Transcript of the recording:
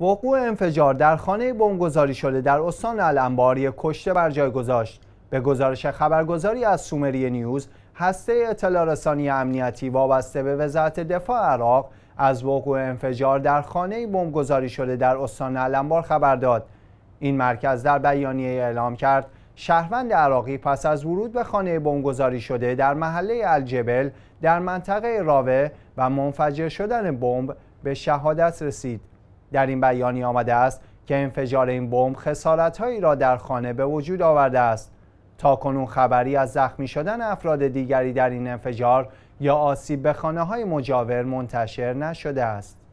وقوع انفجار در خانه بمبگذاری شده در استان الانبار یک کشته بر جای گذاشت. به گزارش خبرگزاری از سومریه نیوز، هسته اطلاع رسانی امنیتی وابسته به وزارت دفاع عراق از وقوع انفجار در خانه بمبگذاری شده در استان الانبار خبر داد. این مرکز در بیانیه اعلام کرد شهروند عراقی پس از ورود به خانه بمبگذاری شده در محله الجبل در منطقه راوه و منفجر شدن بمب به شهادت رسید. در این بیانیه آمده است که انفجار این بمب خسارت‌هایی را در خانه به وجود آورده است. تاکنون خبری از زخمی شدن افراد دیگری در این انفجار یا آسیب به خانه‌های مجاور منتشر نشده است.